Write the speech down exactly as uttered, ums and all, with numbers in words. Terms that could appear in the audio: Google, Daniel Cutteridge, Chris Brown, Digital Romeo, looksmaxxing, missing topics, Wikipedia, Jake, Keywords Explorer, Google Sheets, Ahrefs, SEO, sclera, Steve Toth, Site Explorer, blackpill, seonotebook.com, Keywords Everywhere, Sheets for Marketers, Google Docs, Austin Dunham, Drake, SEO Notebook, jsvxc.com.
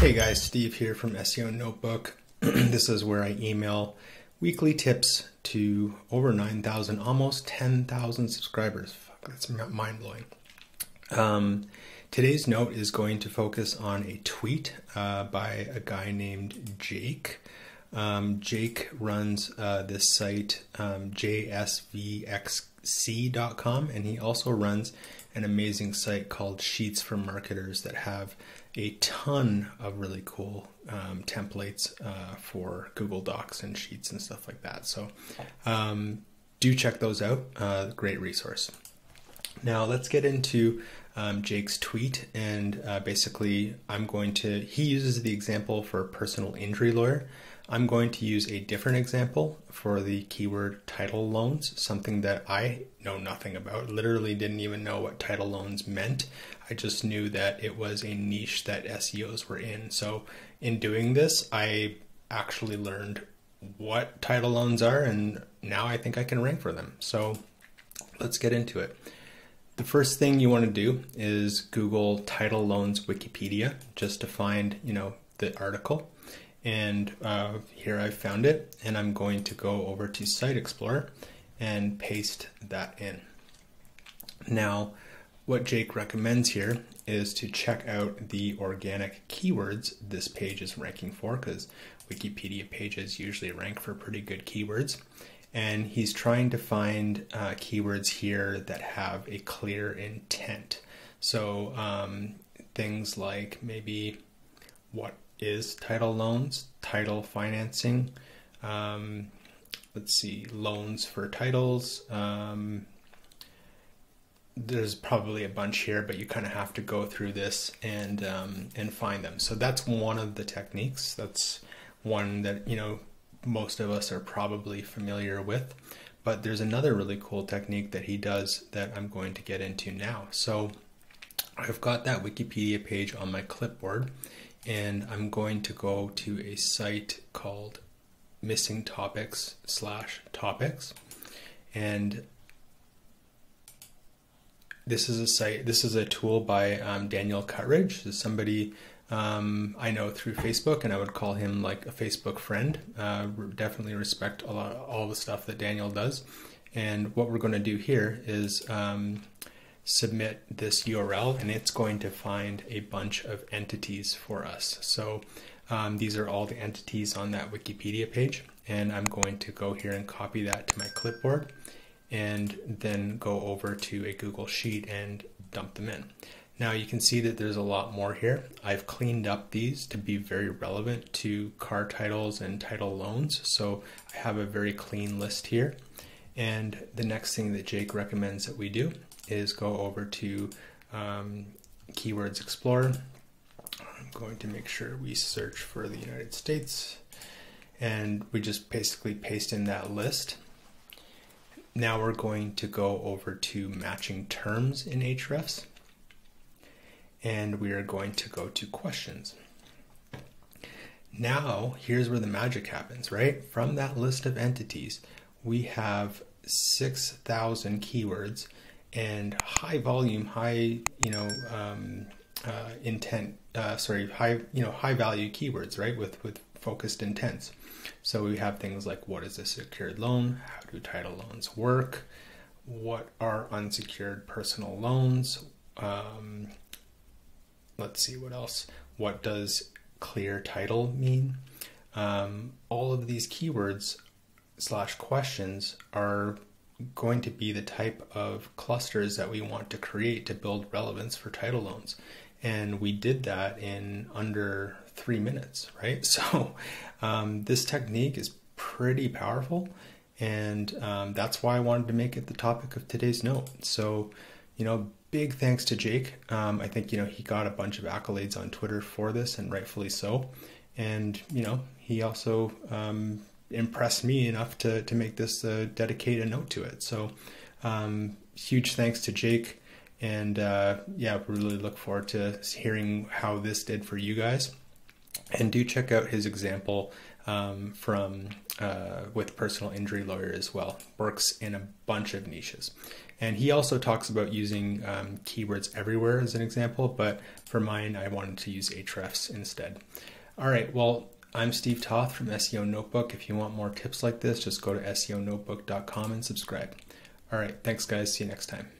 Hey guys, Steve here from S E O Notebook. This is where I email weekly tips to over nine thousand, almost ten thousand subscribers. Fuck, that's mind-blowing. Um, today's note is going to focus on a tweet uh, by a guy named Jake. Um, Jake runs uh, this site, um, j s v x c dot com, and he also runs an amazing site called Sheets for Marketers that have a ton of really cool um, templates uh, for Google Docs and Sheets and stuff like that. So um, do check those out, uh, great resource. Now let's get into um, Jake's tweet, and uh, basically I'm going to, he uses the example for personal injury lawyer. I'm going to use a different example for the keyword title loans, something that I know nothing about, literally didn't even know what title loans meant. I just knew that it was a niche that S E Os were in. So in doing this, I actually learned what title loans are, and now I think I can rank for them. So let's get into it. The first thing you want to do is Google title loans Wikipedia, just to find, you know, the article. And uh, here I found it, and I'm going to go over to Site Explorer and paste that in. Now, what Jake recommends here is to check out the organic keywords this page is ranking for, because Wikipedia pages usually rank for pretty good keywords. And he's trying to find uh, keywords here that have a clear intent. So um, things like maybe what is title loans, title financing, um, let's see, loans for titles. Um, there's probably a bunch here, but you kind of have to go through this and um, and find them. So that's one of the techniques. That's one that, you know, most of us are probably familiar with, but there's another really cool technique that he does that I'm going to get into now. So I've got that Wikipedia page on my clipboard, and I'm going to go to a site called missing topics slash topics. And this is a site, this is a tool by um, Daniel Cutteridge. This is somebody um, I know through Facebook, and I would call him like a Facebook friend. Uh, definitely respect a lot of all the stuff that Daniel does. And what we're going to do here is um, submit this U R L, and it's going to find a bunch of entities for us. So um, these are all the entities on that Wikipedia page, and I'm going to go here and copy that to my clipboard and then go over to a Google Sheet and dump them in. Now you can see that there's a lot more here. I've cleaned up these to be very relevant to car titles and title loans, so I have a very clean list here. And the next thing that Jake recommends that we do is go over to um, Keywords Explorer. I'm going to make sure we search for the United States, and we just basically paste in that list. Now we're going to go over to matching terms in Ahrefs, and we are going to go to questions. Now here's where the magic happens, right? From that list of entities, we have six thousand keywords and high volume, high, you know, um, uh, intent, uh, sorry, high, you know, high value keywords, right? With, with focused intents. So we have things like, what is a secured loan? How do title loans work? What are unsecured personal loans? Um, let's see what else. What does clear title mean? Um, all of these keywords slash questions are going to be the type of clusters that we want to create to build relevance for title loans. And we did that in under three minutes, right? So um, this technique is pretty powerful, and um, that's why I wanted to make it the topic of today's note. So, you know, big thanks to Jake. Um, I think, you know, he got a bunch of accolades on Twitter for this, and rightfully so. And, you know, he also um, impressed me enough to, to make this, uh, dedicate a note to it. So um, huge thanks to Jake, and uh, yeah, really look forward to hearing how this did for you guys. And do check out his example um, from uh, with personal injury lawyer as well. Works in a bunch of niches. And he also talks about using um, Keywords Everywhere as an example, but for mine, I wanted to use Ahrefs instead. All right, well, I'm Steve Toth from S E O Notebook. If you want more tips like this, just go to S E O notebook dot com and subscribe. All right, thanks guys, see you next time.